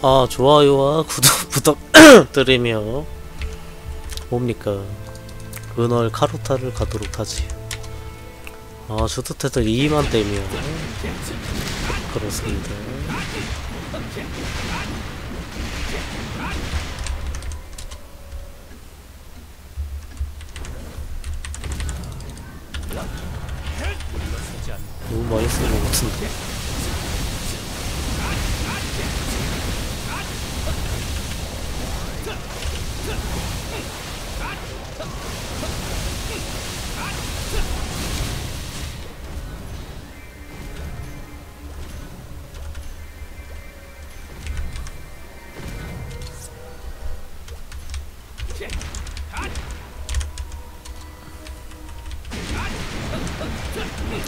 아, 좋아요와 구독 부탁드리며 뭡니까 은월 카루타를 가도록 하지. 아, 주스텟 2만대며 그렇습니다. 너무 많이 쓰는 것 같은데.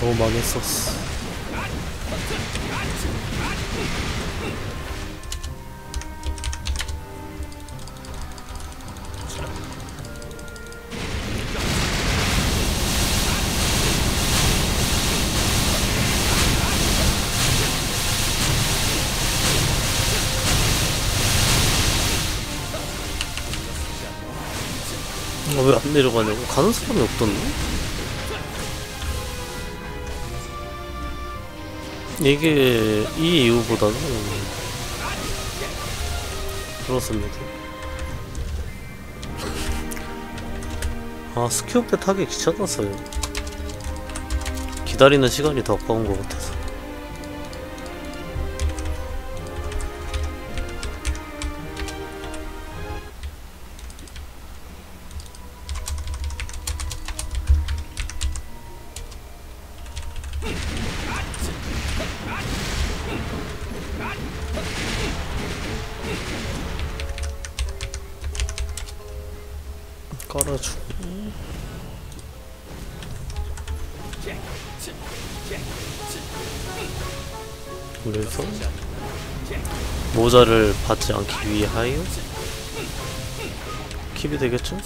너무 많이 썼어. 아, 왜 안 내려가냐고? 가는 사람이 없던데? 이게 이 이후보다는 그렇습니다. 아, 스퀘어패 타기 귀찮았어요. 기다리는 시간이 더 아까운 것 같아서. 깔아주고 그래서 모자를 받지 않기 위하여 킵이 되겠죠?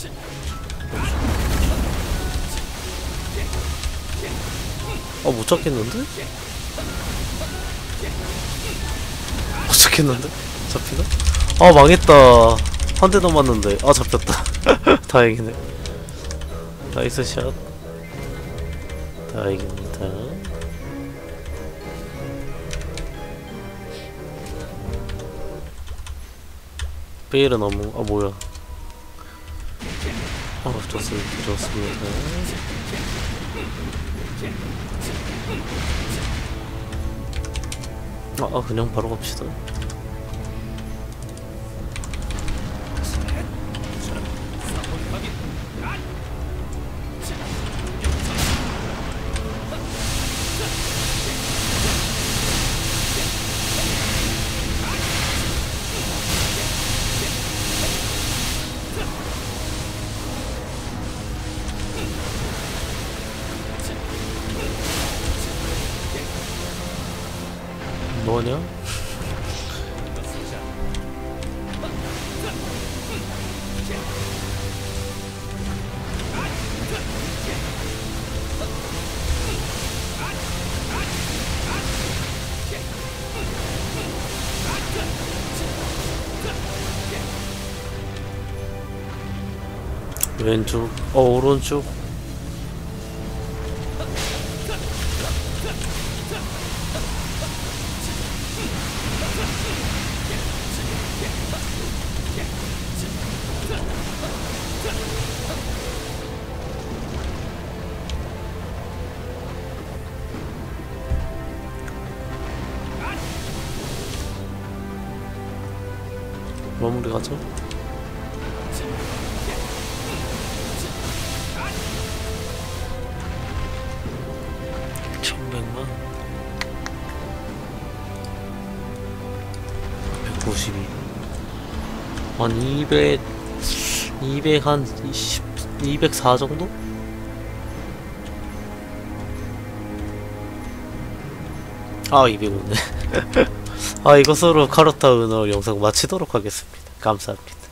아, 못 잡겠는데? 못 잡겠는데? 잡히나? 아, 망했다. 한 대 더 맞는데. 아, 잡혔다. 다행이네. 나이스 샷. 다행입니다. 베일은 너무, 아, 뭐야. 아, 좋습니다. 좋습니다. 아, 그냥 바로 갑시다. 뭐냐? 왼쪽, 오른쪽. 마무리 가죠. 천백만 192 한 200 한 204 정도? 아, 205네. 아, 이것으로 카루타 은월 영상 마치도록 하겠습니다. 감사합니다.